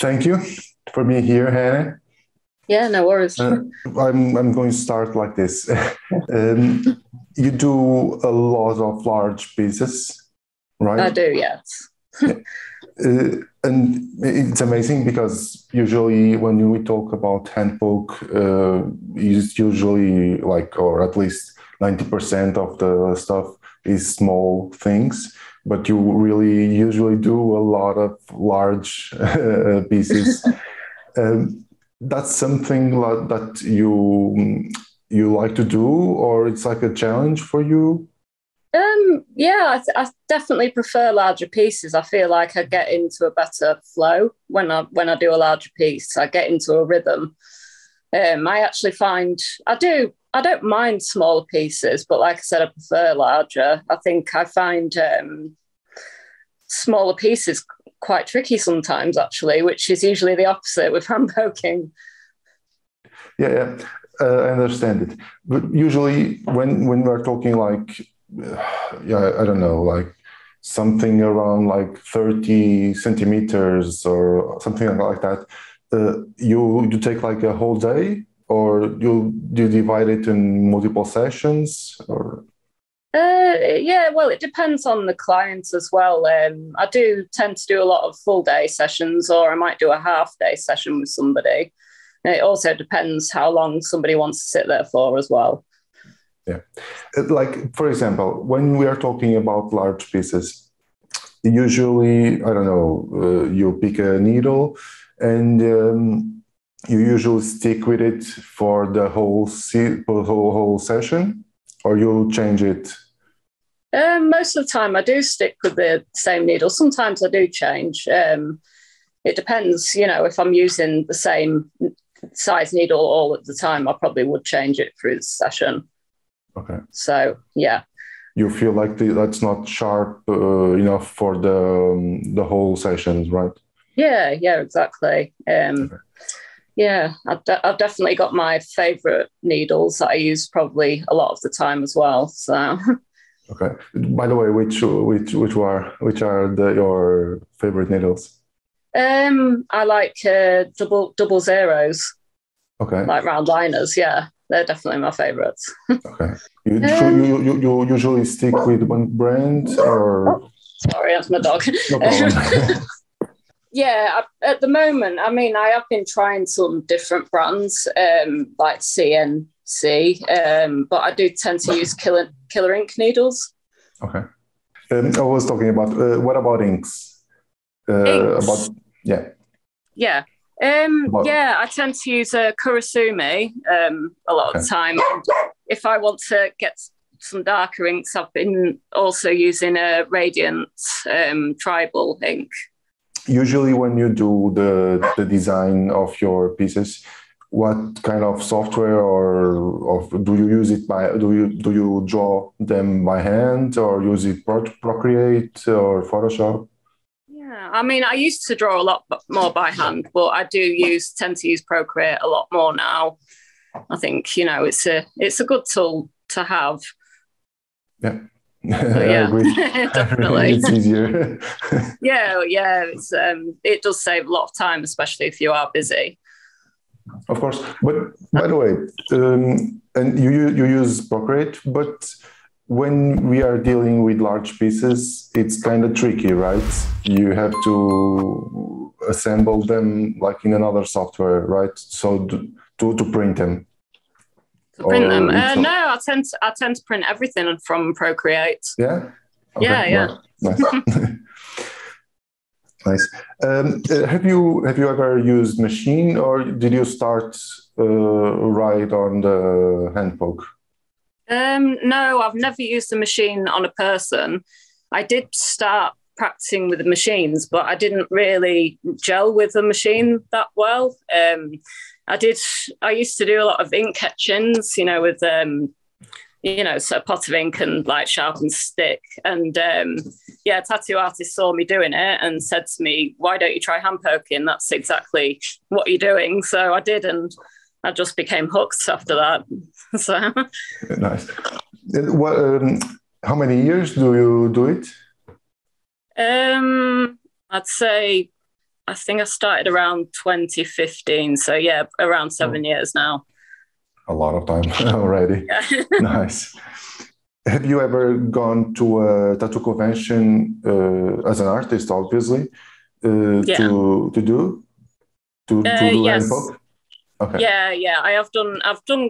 Thank you for being here, Hannah. Yeah, no worries. I'm going to start like this. You do a lot of large pieces, right? I do, yes. And it's amazing because usually when we talk about handbook, it's usually like, or at least 90% of the stuff is small things, but you really usually do a lot of large pieces. That's something that you like to do, or it's like a challenge for you? Yeah, I definitely prefer larger pieces. I feel like I get into a better flow when I do a larger piece. I get into a rhythm. I actually find I don't mind smaller pieces, but like I said, I prefer larger. I think I find smaller pieces quite tricky sometimes, actually, which is usually the opposite with handboking. Yeah. I understand it. But usually when we're talking like, I don't know, like something around like 30 centimeters or something like that, you take like a whole day, or you divide it in multiple sessions, or? Yeah, well, it depends on the clients as well. I do tend to do a lot of full day sessions, or I might do a half day session with somebody. And it also depends how long somebody wants to sit there for as well. Yeah. Like, for example, when we are talking about large pieces, usually, I don't know, you pick a needle and you usually stick with it for the whole session. Or you'll change it? Most of the time I do stick with the same needle. Sometimes I do change. It depends, if I'm using the same size needle all at the time, I probably would change it through the session. Okay. So, yeah. You feel like that's not sharp enough for the whole sessions, right? Yeah, exactly. Okay. Yeah, I've definitely got my favourite needles that I use probably a lot of the time as well. So, okay. By the way, which are your favourite needles? I like double zeros. Okay. Like round liners. Yeah, they're definitely my favourites. Okay. You usually stick with one brand, or? Sorry, that's my dog. No problem. Yeah, at the moment, I mean, I have been trying some different brands, like CNC, but I do tend to use killer ink needles. Okay. I was talking about, what about inks? Inks? Yeah. I tend to use Kurosumi a lot of the time. If I want to get some darker inks, I've been also using a Radiant tribal ink. Usually when you do the design of your pieces, what kind of software or do you use it by, do you draw them by hand, or use it Procreate or Photoshop? Yeah, I mean, I used to draw a lot more by hand, but I do tend to use Procreate a lot more now. I think, it's a good tool to have. Yeah. Yeah, definitely. It's easier. yeah. It's, it does save a lot of time, especially if you are busy. Of course. But by the way, and you use Procreate, but when we are dealing with large pieces, it's kind of tricky, right? You have to assemble them like in another software, right? So to print them. Print them. No, I tend to print everything from Procreate. Yeah? Okay. Yeah. Nice. Nice. Have you ever used machine, or did you start right on the handbook? No, I've never used a machine on a person. I did start practicing with the machines, but I didn't really gel with the machine that well. I used to do a lot of ink etchings, with, sort of pot of ink and like sharpened stick. And a tattoo artist saw me doing it and said to me, "Why don't you try hand poking? That's exactly what you're doing." So I did, and I just became hooked after that. So nice. How many years do you do it? I'd say I think I started around 2015. So yeah, around 7 years now. A lot of time already. Yeah. Nice. Have you ever gone to a tattoo convention as an artist, obviously, to do handpoke? Okay. Yeah. I have done. I've done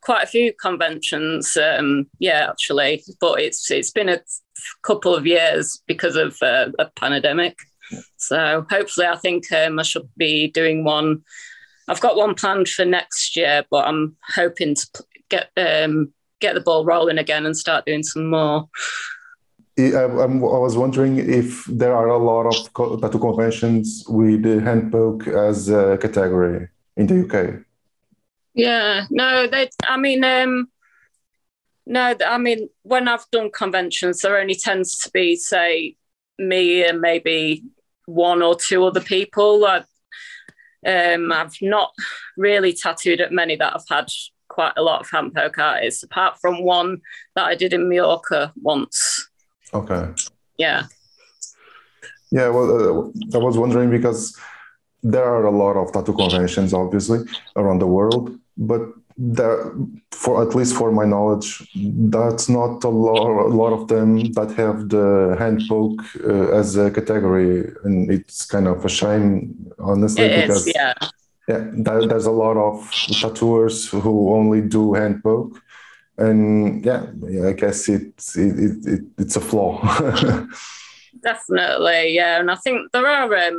quite a few conventions. Actually, but it's been a couple of years because of a pandemic. So hopefully, I think I should be doing one. I've got one planned for next year, but I'm hoping to get the ball rolling again and start doing some more. I was wondering if there are a lot of tattoo conventions with handpoke as a category in the UK. Yeah, no, when I've done conventions, there only tends to be, say, me and maybe one or two other people. I've not really tattooed at many that I've had quite a lot of handpoke artists, apart from one that I did in Mallorca once. Okay. Yeah. Yeah, well, I was wondering because there are a lot of tattoo conventions, obviously, around the world, but at least for my knowledge, that's not a lot of them that have the handpoke as a category, and it's kind of a shame, honestly. It is. Yeah, there's a lot of tattooers who only do handpoke, and I guess it's a flaw. Definitely, yeah. And I think there are.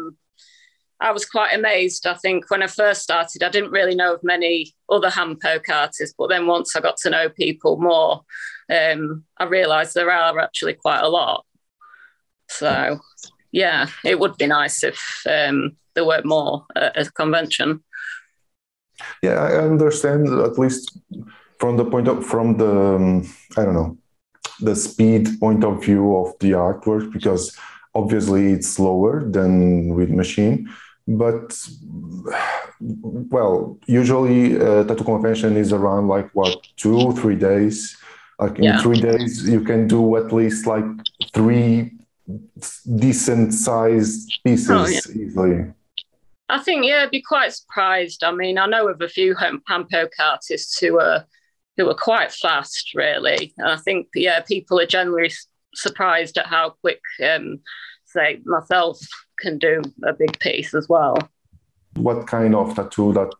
I was quite amazed. I think when I first started, I didn't really know of many other handpoke artists, but then once I got to know people more, I realised there are actually quite a lot. So, yeah, it would be nice if. There were more at a convention. Yeah, I understand, at least from the speed point of view of the artwork, because obviously it's slower than with machine. But, well, usually a tattoo convention is around 2-3 days. In 3 days, you can do at least three decent sized pieces easily. I think, I'd be quite surprised. I mean, I know of a few handpoke artists who are quite fast, really. And I think, people are generally surprised at how quick, say, myself can do a big piece as well. What kind of tattoo that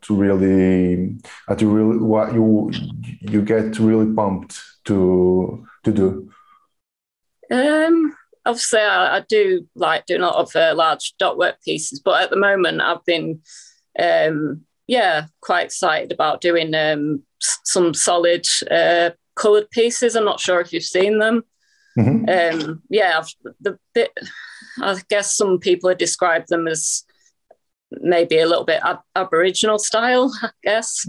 you get really pumped to do? Obviously, I do like doing a lot of large dot work pieces, but at the moment I've been, quite excited about doing some solid coloured pieces. I'm not sure if you've seen them. Mm-hmm. I guess some people have described them as maybe a little bit Aboriginal style, I guess.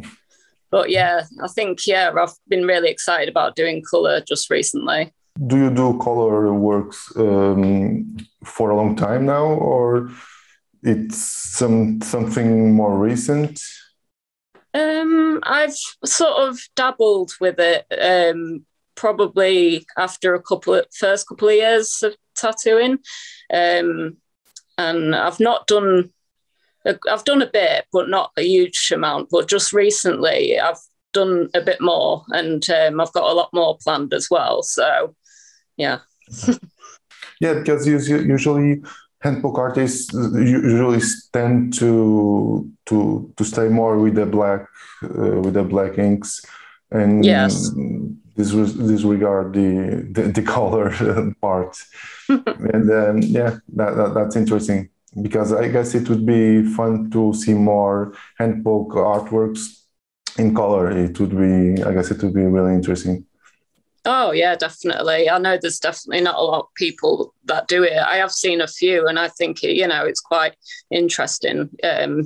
But I think, I've been really excited about doing colour just recently. Do you do color works for a long time now, or it's something more recent? I've sort of dabbled with it probably after first couple of years of tattooing, and I've done a bit, but not a huge amount. But just recently, I've done a bit more, and I've got a lot more planned as well. So. Yeah. Yeah, because usually handpoke artists usually tend to stay more with the black inks and disregard the color part. And that's interesting, because I guess it would be fun to see more handpoke artworks in color. It would be really interesting. Oh, yeah, definitely. I know there's definitely not a lot of people that do it. I have seen a few, and I think, it's quite interesting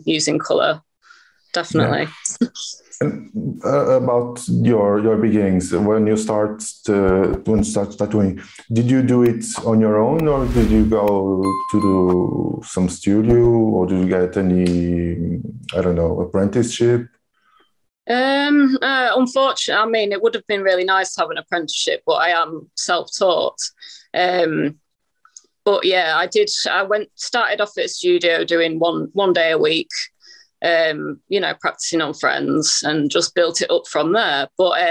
using colour, definitely. Yeah. And, about your beginnings, when you start tattooing, did you do it on your own, or did you go to some studio, or did you get any, apprenticeship? Unfortunately, it would have been really nice to have an apprenticeship, but I am self-taught. But yeah, I started off at studio doing one day a week, practicing on friends, and just built it up from there. But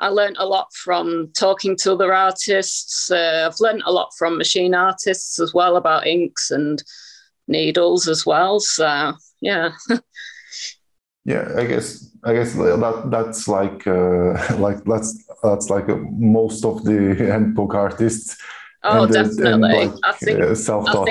I learned a lot from talking to other artists. I've learned a lot from machine artists as well about inks and needles as well. So yeah. Yeah, I guess that's like most of the handbook artists. Oh, definitely. I think self-taught.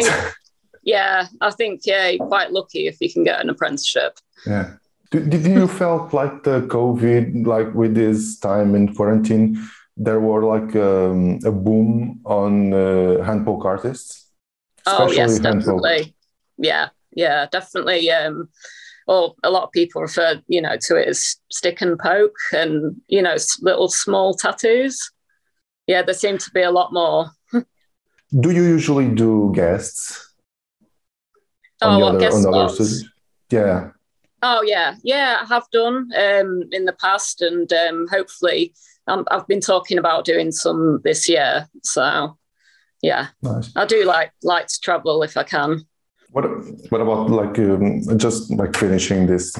I think you're quite lucky if you can get an apprenticeship. Yeah. Did you felt like the COVID, like with this time in quarantine, there were like a boom on handpoke artists? Especially handpoke. Definitely. Yeah, definitely. A lot of people refer, to it as stick and poke and, little small tattoos. Yeah, there seem to be a lot more. Do you usually do guests? Yeah. Oh, yeah. Yeah, I have done in the past, and hopefully I've been talking about doing some this year. So, yeah. Nice. I do like to travel if I can. What about finishing this?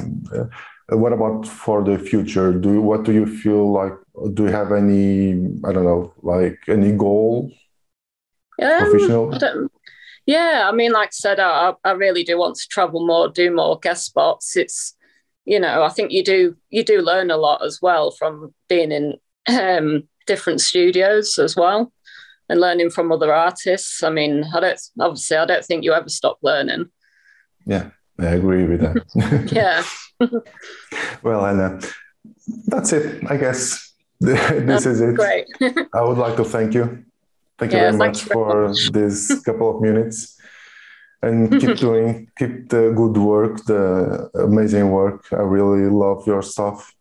What about for the future? What do you feel like? Do you have any, any goal? Professional? Like I said, I really do want to travel more, do more guest spots. It's, I think you do learn a lot as well from being in different studios as well, and learning from other artists. I don't think you ever stop learning. Yeah, I agree with that. Yeah. Well, Anna, that's it, I guess. This is it. Great. I would like to thank you. Thank you very much for this couple of minutes. And keep the good work, the amazing work. I really love your stuff.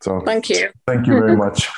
So thank you. Thank you very much.